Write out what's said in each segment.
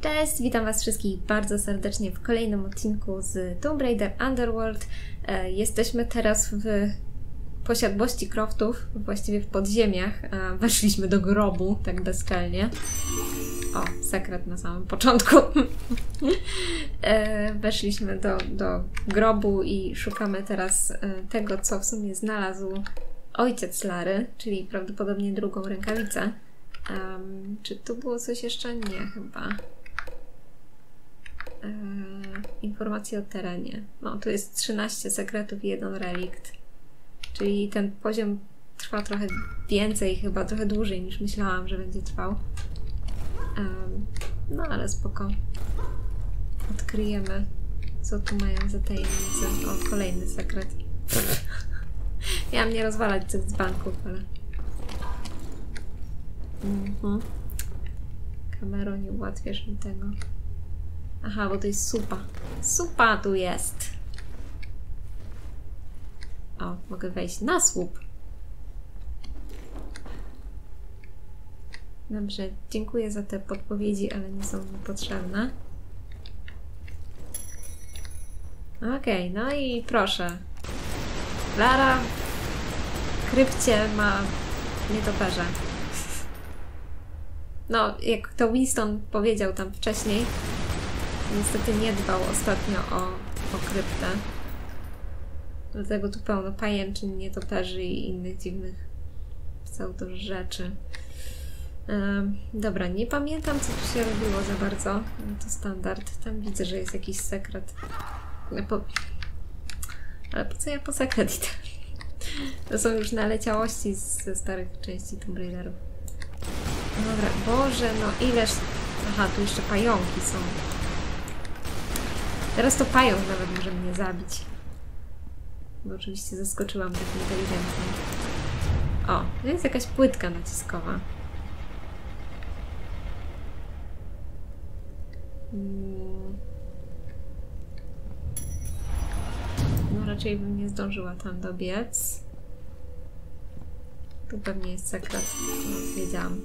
Cześć, witam Was wszystkich bardzo serdecznie w kolejnym odcinku z Tomb Raider Underworld. Jesteśmy teraz w posiadłości Croftów, właściwie w podziemiach. Weszliśmy do grobu, tak bezczelnie. O, sekret na samym początku. Weszliśmy do grobu i szukamy teraz tego, co w sumie znalazł ojciec Lary, czyli prawdopodobnie drugą rękawicę. Czy tu było coś jeszcze? Nie, chyba. Informacje o terenie. No, tu jest 13 sekretów i 1 relikt. Czyli ten poziom trwa trochę więcej, chyba trochę dłużej niż myślałam, że będzie trwał. No, ale spoko. Odkryjemy, co tu mają za tajemnice. O, kolejny sekret. Miałam nie rozwalać tych dzbanków, ale... Kamero, nie ułatwiasz mi tego. Aha, bo to jest supa. Supa tu jest! O, mogę wejść na słup. Dobrze, dziękuję za te podpowiedzi, ale nie są mi potrzebne. Okej, no i proszę. Lara w krypcie ma nietoperze. No, jak to Winston powiedział tam wcześniej, niestety nie dbał ostatnio o kryptę. Dlatego tu pełno pajęczyn, nietoperzy i innych dziwnych pseudo-rzeczy. Dobra, nie pamiętam, co tu się robiło za bardzo. No to standard. Tam widzę, że jest jakiś sekret. Ale po co ja po sekret idę? To są już naleciałości ze starych części Tomb Raiderów. Dobra, Boże, no ileż... Aha, tu jeszcze pająki są. Teraz to pająk nawet może mnie zabić. Bo oczywiście zaskoczyłam tak inteligentnie. O, to jest jakaś płytka naciskowa. No raczej bym nie zdążyła tam dobiec. Tu pewnie jest sekret, no, wiedziałam.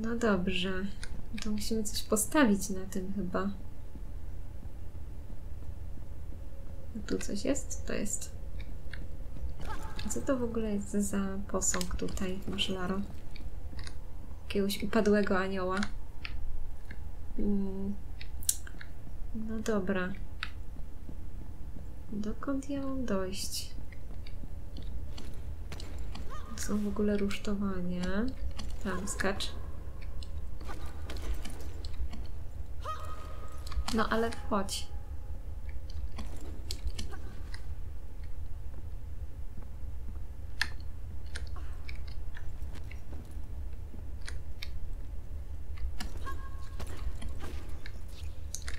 No dobrze. To musimy coś postawić na tym chyba. Tu coś jest? To jest. Co to w ogóle jest za posąg tutaj, masz, Laro? Jakiegoś upadłego anioła. No dobra. Dokąd ja mam dojść? To są w ogóle rusztowania. Tam, skacz. No ale wchodź.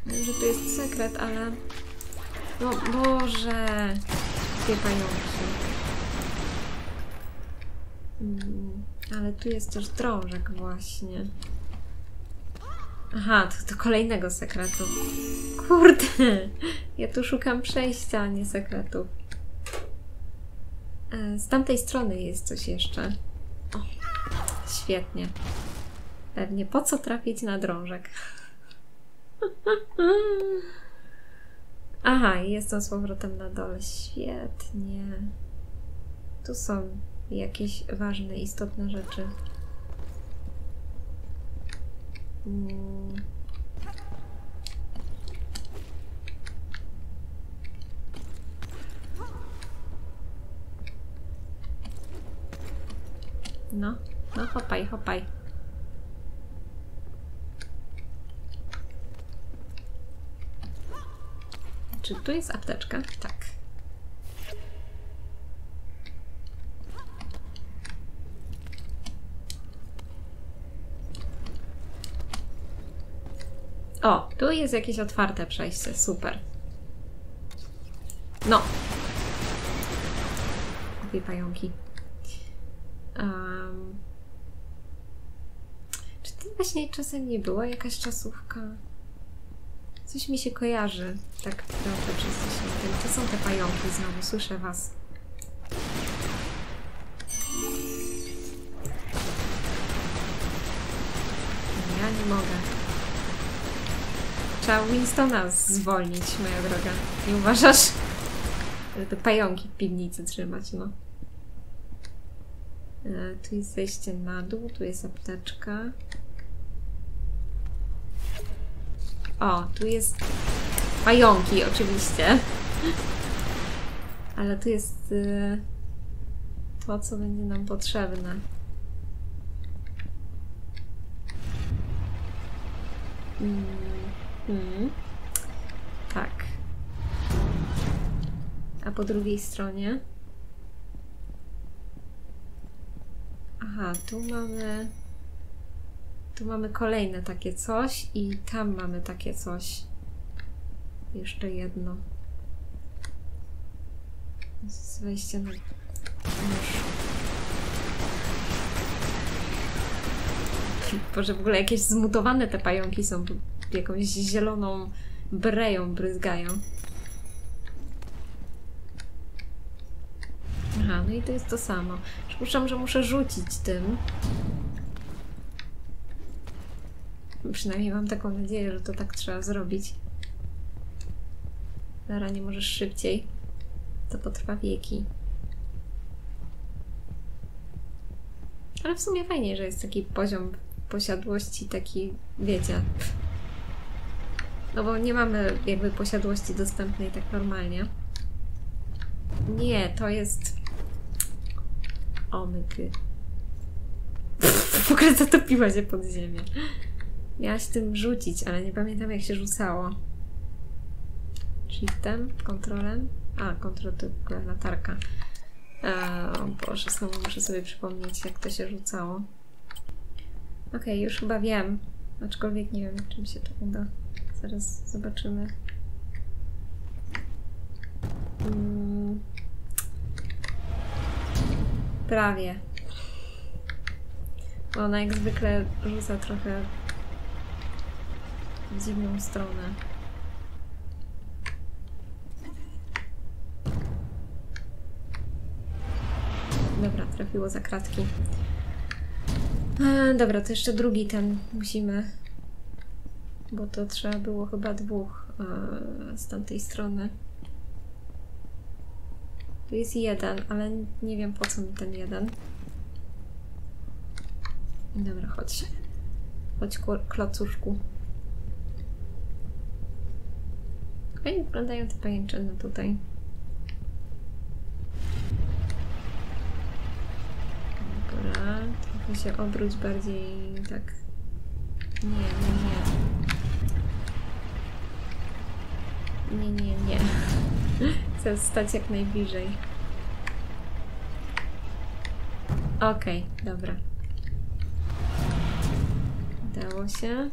Wiem, że tu jest sekret, ale... No Boże! Dwie pająki. Ale tu jest też drążek właśnie. Aha, to do kolejnego sekretu. Kurde! Ja tu szukam przejścia, a nie sekretów. Z tamtej strony jest coś jeszcze. O, świetnie. Pewnie po co trafić na drążek? Aha, jestem z powrotem na dole. Świetnie. Tu są jakieś ważne, istotne rzeczy. No, no hopaj, hopaj. Czy tu jest apteczka? Tak. O, tu jest jakieś otwarte przejście, super. No. Dwie pająki. Czy to właśnie czasem nie była jakaś czasówka? Coś mi się kojarzy. Tak, dobrze, czy coś nie wiem. To są te pająki znowu, słyszę Was. ja nie mogę. Trzeba Winstona zwolnić, moja droga. Nie uważasz? Te pająki w piwnicy trzymać, no. Tu jest zejście na dół, tu jest apteczka. O, tu jest... pająki, oczywiście. Ale tu jest... to, co będzie nam potrzebne. Tak. A po drugiej stronie? Aha, tu mamy... tu mamy kolejne takie coś i tam mamy takie coś. Jeszcze jedno. Z wejścia na... Boże, w ogóle jakieś zmutowane te pająki są, jakąś zieloną breją bryzgają. Aha, no i to jest to samo. Przypuszczam, że muszę rzucić tym. Przynajmniej mam taką nadzieję, że to tak trzeba zrobić. Lara, nie możesz szybciej. To potrwa wieki. Ale w sumie fajnie, że jest taki poziom posiadłości, taki, wiecie... No bo nie mamy jakby posiadłości dostępnej tak normalnie. Nie, to jest... O myky. W ogóle zatopiła się pod ziemię. Miałaś tym rzucić, ale nie pamiętam jak się rzucało. Shiftem? Kontrolem? A, kontrol to latarka. O Boże, znowu muszę sobie przypomnieć, jak to się rzucało. Okej, już chyba wiem. Aczkolwiek nie wiem, czy mi się to uda. Zaraz zobaczymy. Prawie. Ona jak zwykle rzuca trochę w dziwną stronę. Dobra, trafiło za kratki. Dobra, to jeszcze drugi ten musimy. Bo to trzeba było chyba dwóch z tamtej strony. Tu jest jeden, ale nie wiem po co mi ten jeden. Dobra, chodź. Chodź, klocuszku. Fajnie wyglądają te pajęczyny tutaj. Dobra, trochę się obróć bardziej tak... Nie. Chcę stać jak najbliżej. Okej, dobra. Udało się.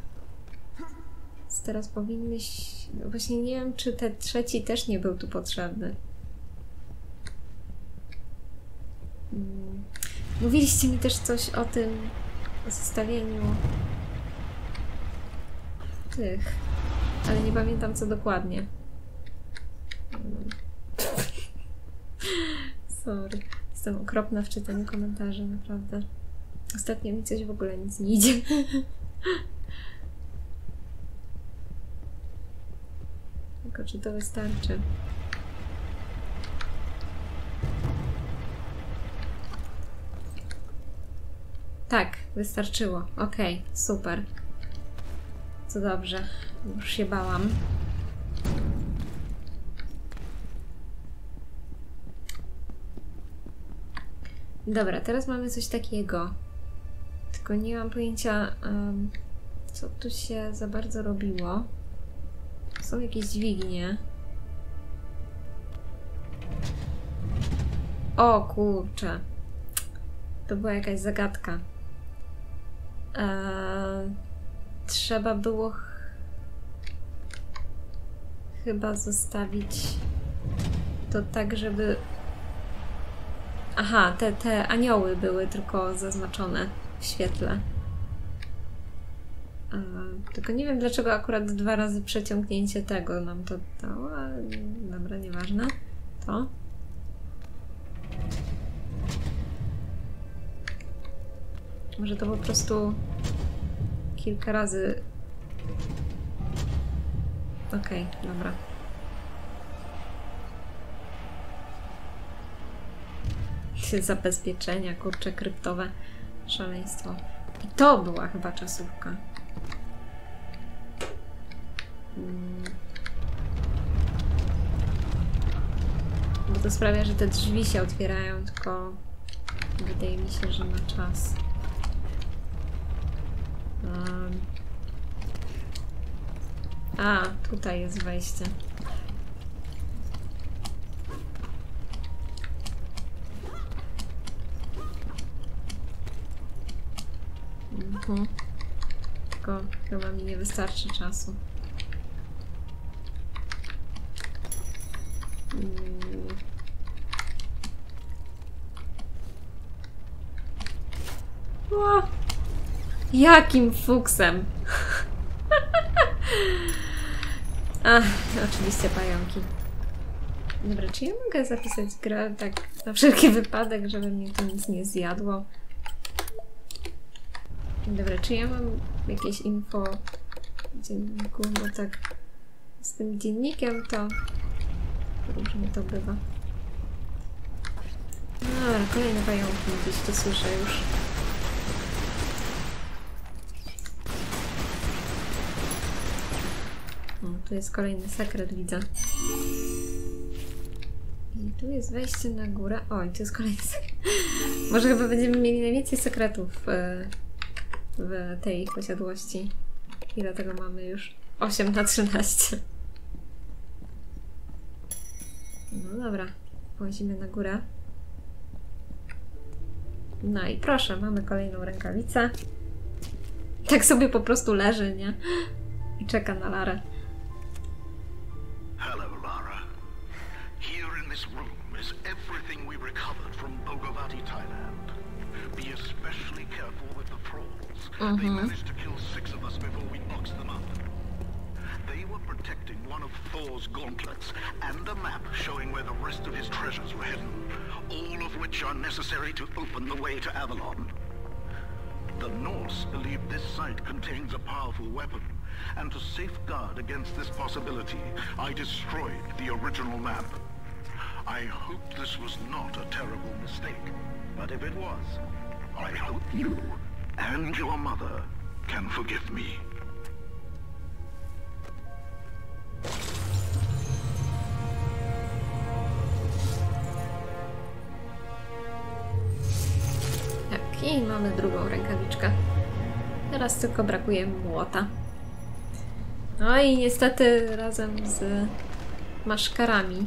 Teraz powinnyś... Właśnie nie wiem, czy ten trzeci też nie był tu potrzebny. Mówiliście mi też coś o tym... o zostawieniu... tych... ale nie pamiętam co dokładnie. Sorry. Jestem okropna w czytaniu komentarzy, naprawdę. Ostatnio mi coś w ogóle nic nie idzie. Tylko czy to wystarczy? Tak, wystarczyło. Okej, super. To dobrze. Już się bałam. Dobra, teraz mamy coś takiego. Tylko nie mam pojęcia, co tu się za bardzo robiło. Są jakieś dźwignie. O kurczę. To była jakaś zagadka. Trzeba było chyba zostawić to tak, żeby... Aha, te anioły były tylko zaznaczone w świetle. Tylko nie wiem, dlaczego akurat dwa razy przeciągnięcie tego nam to dało, ale dobra, nieważne. To. Może to po prostu kilka razy... Okej, dobra. Zabezpieczenia, kurcze, kryptowe. Szaleństwo. I to była chyba czasówka. Bo to sprawia, że te drzwi się otwierają, tylko wydaje mi się, że na czas. A, tutaj jest wejście. Tylko chyba mi nie wystarczy czasu. O, jakim fuksem! Ach, oczywiście pająki. Dobra, czy ja mogę zapisać grę tak na wszelki wypadek, żeby mnie to nic nie zjadło? Dobra, czy ja mam jakieś info w dzienniku? Bo tak z tym dziennikiem to różnie to bywa. No, ale kolejne pająki, gdzieś to słyszę już. O, tu jest kolejny sekret, widzę. I tu jest wejście na górę. Oj, tu jest kolejny sekret. Może chyba będziemy mieli najwięcej sekretów w tej posiadłości. I dlatego mamy już 8 na 13. No dobra, wchodzimy na górę. No i proszę, mamy kolejną rękawicę. Tak sobie po prostu leży, nie? I czeka na Larę. Hello, Lara. Here in this room is everything we recovered from Bogavati, Thailand. Be especially careful with the trolls. They managed to kill 6 of us before we boxed them up. They were protecting one of Thor's gauntlets and a map showing where the rest of his treasures were hidden, all of which are necessary to open the way to Avalon. The Norse believe this site contains a powerful weapon, and to safeguard against this possibility, I destroyed the original map. I hope this was not a terrible mistake, but if it was, I hope you and your mother can forgive me. Tak, i mamy drugą rękawiczkę. Teraz tylko brakuje młota. No i niestety razem z maszkarami.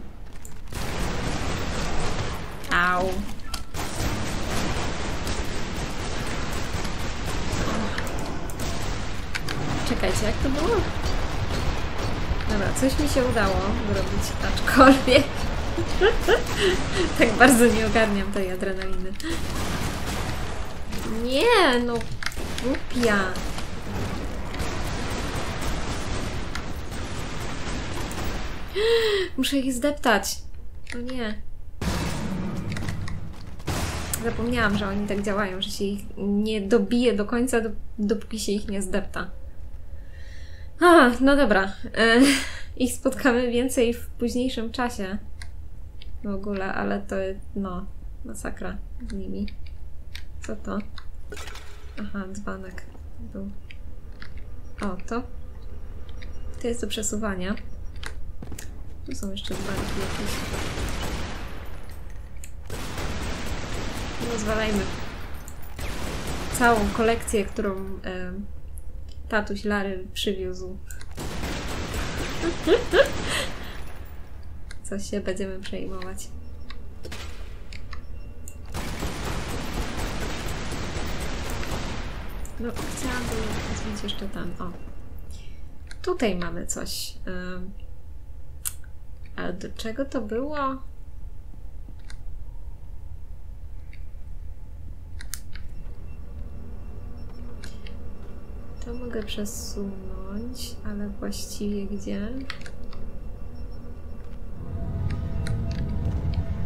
Au. Czekajcie, jak to było? Dobra, coś mi się udało zrobić, aczkolwiek tak bardzo nie ogarniam tej adrenaliny. Nie, no głupia. Muszę ich zdeptać. O nie. Zapomniałam, że oni tak działają, że się ich nie dobije do końca, dopóki się ich nie zdepta. A, no dobra. Ich spotkamy więcej w późniejszym czasie. W ogóle, ale to jest, no, masakra z nimi. Co to? Aha, dzbanek był. O, to. To jest do przesuwania. Tu są jeszcze dzbanki jakieś. Rozwalajmy całą kolekcję, którą tatuś Lary przywiózł. Co się będziemy przejmować. No, chciałabym zmienić jeszcze tam. O. Tutaj mamy coś. Ale do czego to było? To mogę przesunąć, ale właściwie gdzie?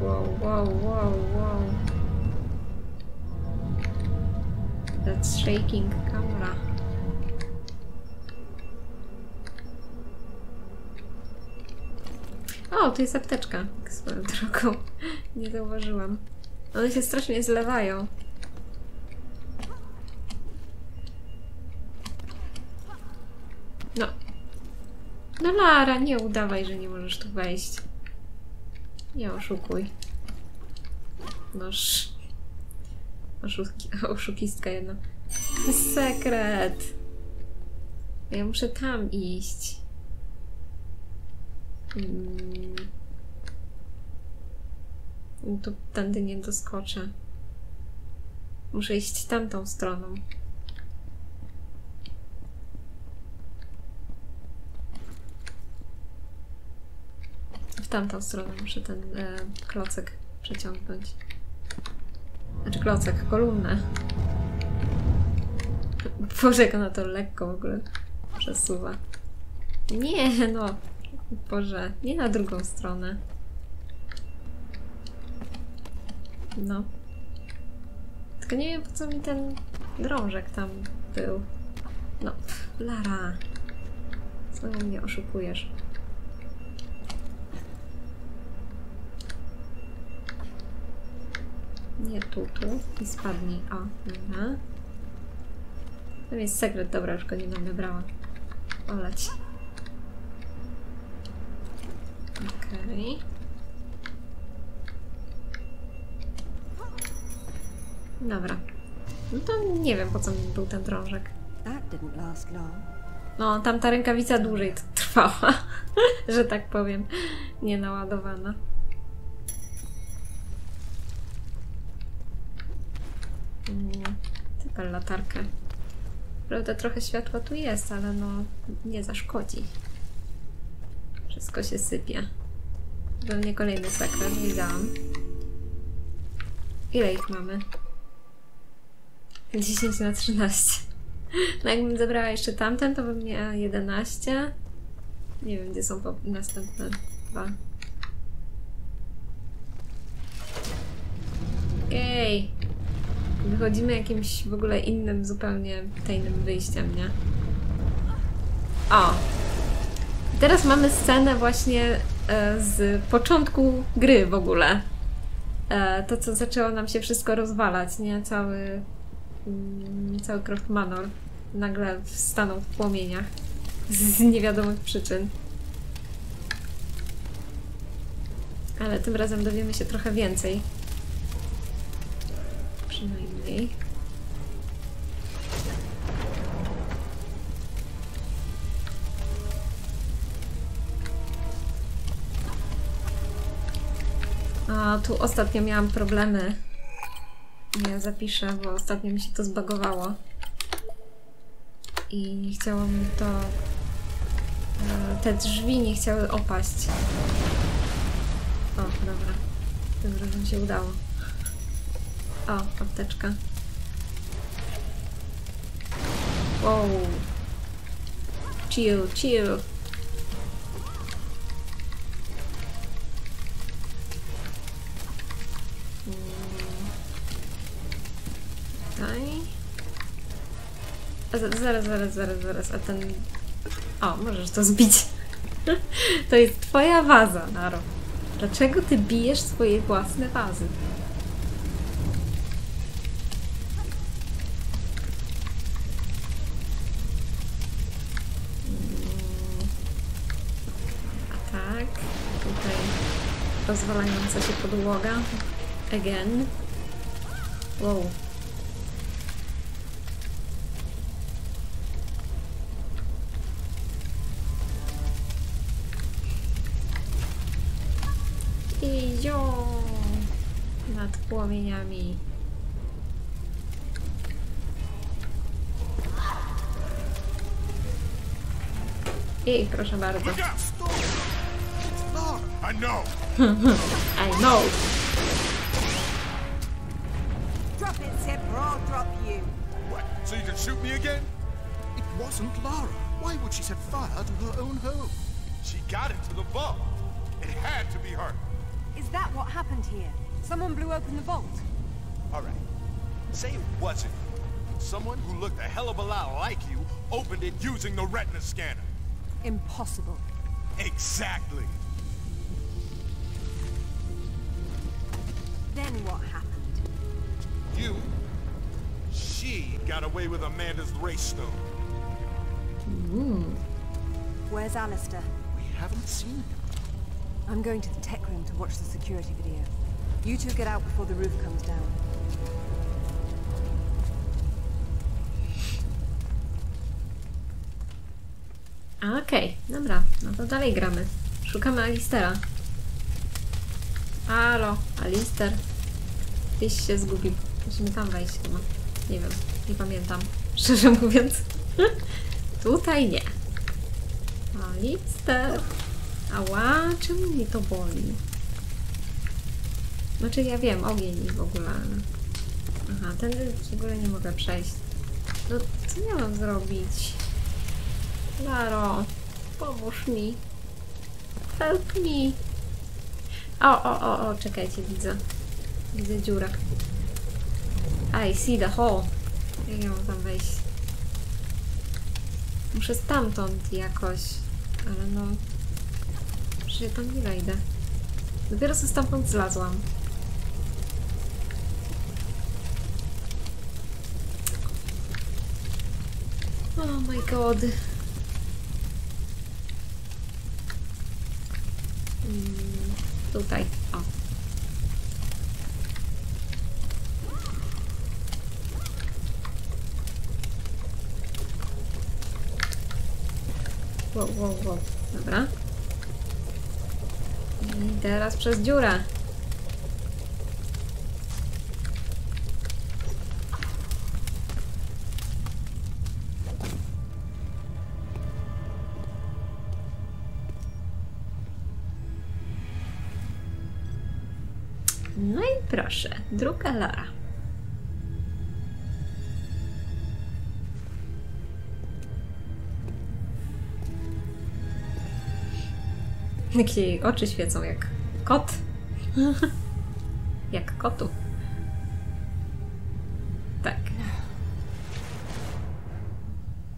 Wow, wow, wow, wow. That's shaking camera. O, tu jest apteczka. Swoją drogą. Nie zauważyłam. One się strasznie zlewają. No. No Lara, nie udawaj, że nie możesz tu wejść. Nie oszukuj. Noż. Oszukistka jedna. To jest sekret. Ja muszę tam iść. Tu tędy nie doskoczę. Muszę iść tamtą stroną. W tamtą stronę muszę ten klocek przeciągnąć. Znaczy klocek, kolumnę. Boże, jak ona to lekko w ogóle przesuwa. Nie no. Boże, nie na drugą stronę. No. Tylko nie wiem, po co mi ten drążek tam był. No, Lara. Znowu mnie oszukujesz. Nie tu, tu. I spadnij. O, dobra. Tam jest sekret. Dobra, już go nie będę brała. Olać. Okej. Okay. Dobra. No to nie wiem, po co mi był ten drążek. No, tamta rękawica dłużej trwała, że tak powiem. Nie naładowana. Tylko latarkę. Prawda, trochę światła tu jest, ale no nie zaszkodzi. Wszystko się sypie. Pewnie kolejny sekret, widziałam. Ile ich mamy? 10 na 13. No jakbym zabrała jeszcze tamten, to bym miała 11. Nie wiem, gdzie są następne dwa. Okej. Wychodzimy jakimś w ogóle innym, zupełnie tajnym wyjściem, nie? O! Teraz mamy scenę właśnie z początku gry w ogóle. To, co zaczęło nam się wszystko rozwalać, nie? Cały Croft Manor nagle stanął w płomieniach z niewiadomych przyczyn. Ale tym razem dowiemy się trochę więcej. Przynajmniej. A tu ostatnio miałam problemy. Ja zapiszę, bo ostatnio mi się to zbagowało. I nie chciało mi to... Te drzwi nie chciały opaść. O, dobra. Tym razem się udało. O, apteczka. Wow. Chill, chill. Zaraz, a ten... O, możesz to zbić. To jest twoja waza, Naro. Dlaczego ty bijesz swoje własne wazy? A tak, tutaj rozwalająca się podłoga. Again. Wow. Nad płomieniami. Jej, proszę bardzo. I know. I know. Drop it, Zeb, or I'll drop you. What? So you can shoot me again? It wasn't Lara. Why would she set fire to her own home? She got it to the vault. It had to be her. Is that what happened here? Someone blew open the vault. All right. Say it wasn't. Someone who looked a hell of a lot like you opened it using the retina scanner. Impossible. Exactly. then what happened? You? She got away with Amanda's race stone. Ooh. Where's Alister? We haven't seen him. I'm going to the tech room to watch the security video. You two get out before the roof comes down. Okej, dobra, no to dalej gramy. Szukamy Alistera. Halo, Alister. Gdzieś się zgubił. Musimy tam wejść chyba. Nie wiem, nie pamiętam. Szczerze mówiąc. Tutaj nie. Alister. Ała, czemu mnie to boli? Znaczy ja wiem, ogień w ogóle. Aha, ten w ogóle nie mogę przejść. No co ja mam zrobić? Laro, pomóż mi. Help me. O, czekajcie, widzę. Widzę dziurę. I see the hole. Jak ja mam tam wejść? Muszę stamtąd jakoś. Ale no... Przecież ja tam nie wejdę. Dopiero co stamtąd zlazłam. Oh my god. Tutaj, o. Wow. Dobra. I teraz przez dziurę. No i proszę, druga Lara. Jakie jej oczy świecą jak kot. Jak kotu. Tak.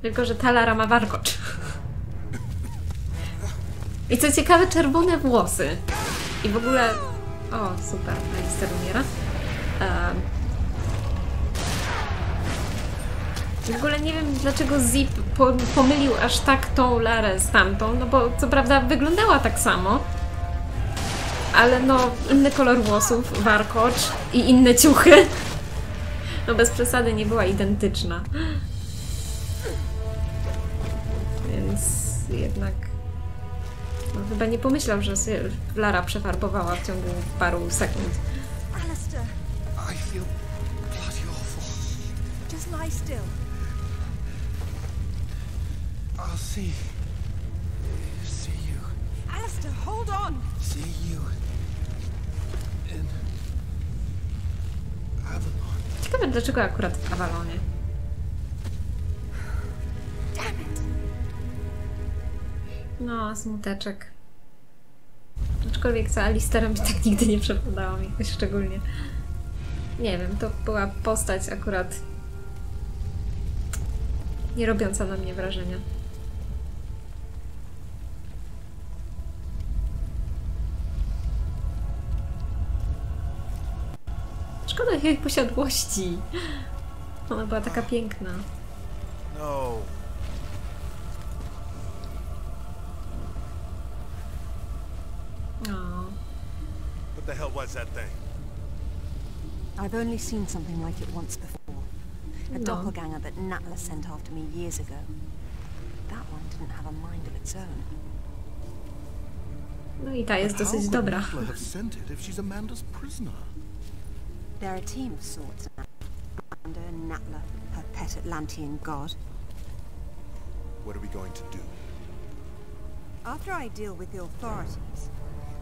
Tylko, że ta Lara ma warkocz. I co ciekawe, czerwone włosy. I w ogóle... O, super, Alister umiera. W ogóle nie wiem, dlaczego Zip pomylił aż tak tą Larę z tamtą, no bo co prawda wyglądała tak samo, ale no inny kolor włosów, warkocz i inne ciuchy. No bez przesady nie była identyczna. Więc jednak... No, chyba nie pomyślał, że się Lara przefarbowała w ciągu paru sekund. Alister! I feel bloody awful. Just lie still. I'll see. See you. Alister, hold on. See you. In Avalon. Ciekawe, dlaczego akurat w Avalonie. No, smuteczek. Aczkolwiek za Alisterem tak nigdy nie przepadała mi jakoś szczególnie. Nie wiem, to była postać akurat nie robiąca na mnie wrażenia. Szkoda jej posiadłości. Ona była taka piękna. No. What the hell was that thing? I've only seen something like it once before. A doppelgänger that Natla sent after me years ago. That one didn't have a mind of its own. No I ta jest dosyć dobra. How would Natla have sent it if she's Amanda's prisoner? They're a team of sorts. Amanda and Natla, her pet Atlantean god. What are we going to do? After I deal with the authorities,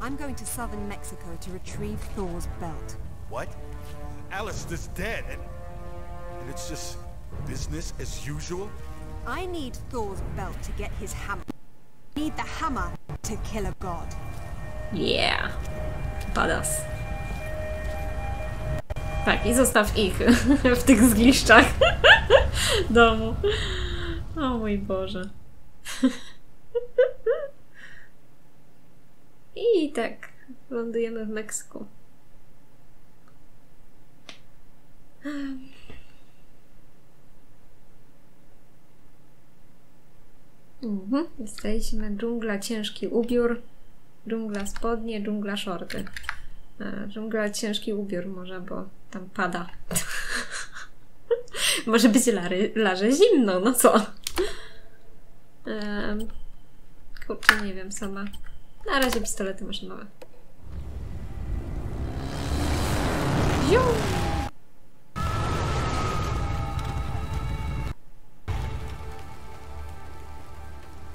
I'm going to Southern Mexico to retrieve Thor's belt. What? Alister's dead and it's just business as usual? I need Thor's belt to get his hammer. I need the hammer to kill a god. Yeah. Badass. Tak, i zostaw ich w tych zgliszczach domu. O mój Boże. I tak, lądujemy w Meksyku. Dostaliśmy dżungla, ciężki ubiór, dżungla spodnie, dżungla shorty. Dżungla ciężki ubiór może, bo tam pada. Może być Larze zimno, no co? Kurczę, nie wiem sama. Na razie pistolety maszynowe. Ziu!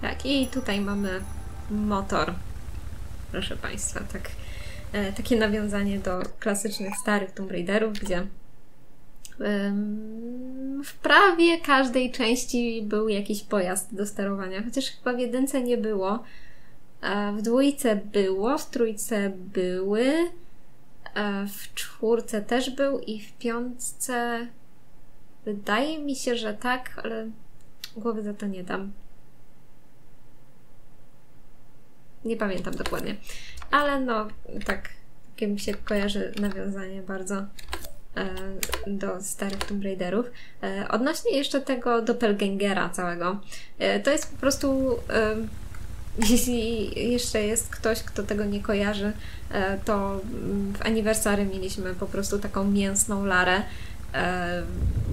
Tak, i tutaj mamy motor. Proszę Państwa, tak, takie nawiązanie do klasycznych starych Tomb Raiderów, gdzie w prawie każdej części był jakiś pojazd do sterowania, chociaż chyba w jedynce nie było, w dwójce było, w trójce były, w czwórce też był i w piątce wydaje mi się, że tak, ale głowy za to nie dam. Nie pamiętam dokładnie, ale no tak, takie mi się kojarzy nawiązanie bardzo do starych Tomb Raiderów. Odnośnie jeszcze tego doppelgängera całego, to jest po prostu, jeśli jeszcze jest ktoś, kto tego nie kojarzy, to w Anniversary mieliśmy po prostu taką mięsną Larę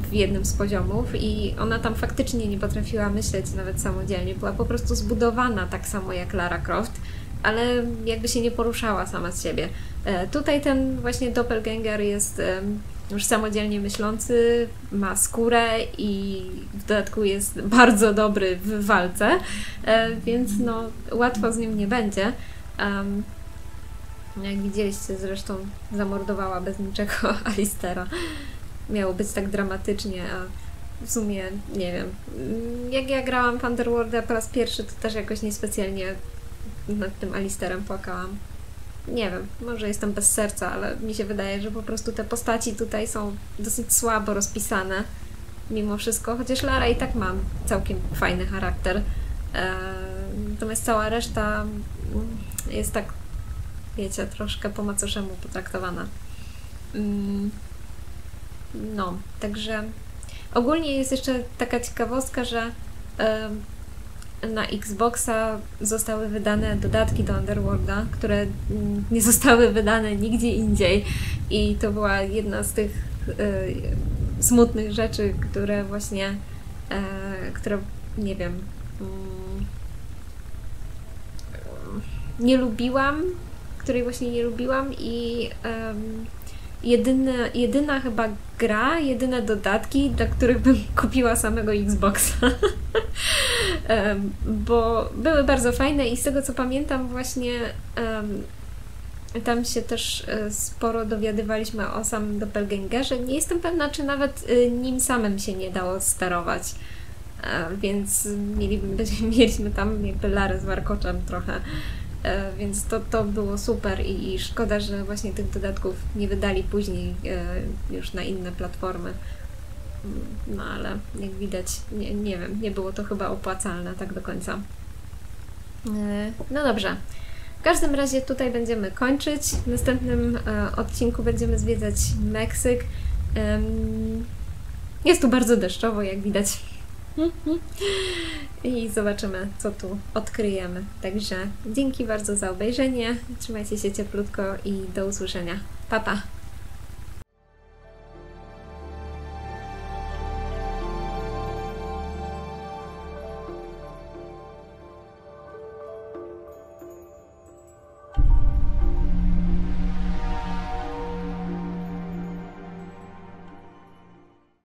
w jednym z poziomów i ona tam faktycznie nie potrafiła myśleć nawet samodzielnie, była po prostu zbudowana tak samo jak Lara Croft, ale jakby się nie poruszała sama z siebie. Tutaj ten właśnie doppelgänger jest już samodzielnie myślący, ma skórę i w dodatku jest bardzo dobry w walce, więc no łatwo z nim nie będzie. Jak widzieliście, zresztą zamordowała bez niczego Alistera. Miało być tak dramatycznie, a w sumie nie wiem. Jak ja grałam w Underworlda po raz pierwszy, to też jakoś niespecjalnie nad tym Alisterem płakałam. Nie wiem, może jestem bez serca, ale mi się wydaje, że po prostu te postaci tutaj są dosyć słabo rozpisane mimo wszystko, chociaż Lara i tak ma całkiem fajny charakter. Natomiast cała reszta jest tak, wiecie, troszkę po macoszemu potraktowana. No, także ogólnie jest jeszcze taka ciekawostka, że na Xboxa zostały wydane dodatki do Underworlda, które nie zostały wydane nigdzie indziej i to była jedna z tych smutnych rzeczy, które właśnie, które nie wiem, nie lubiłam, której właśnie nie lubiłam i jedyna chyba gra, jedyne dodatki, dla których bym kupiła samego Xboxa. Bo były bardzo fajne i z tego co pamiętam właśnie tam się też sporo dowiadywaliśmy o samym doppelgängerze. Nie jestem pewna, czy nawet nim samym się nie dało sterować. Więc mieliśmy tam jakby Larę z warkoczem trochę. Więc to było super i szkoda, że właśnie tych dodatków nie wydali później już na inne platformy. No ale jak widać, nie wiem, nie było to chyba opłacalne tak do końca. No dobrze, w każdym razie tutaj będziemy kończyć. W następnym odcinku będziemy zwiedzać Meksyk. Jest tu bardzo deszczowo, jak widać. I zobaczymy, co tu odkryjemy. Także dzięki bardzo za obejrzenie. Trzymajcie się cieplutko i do usłyszenia. Pa, pa!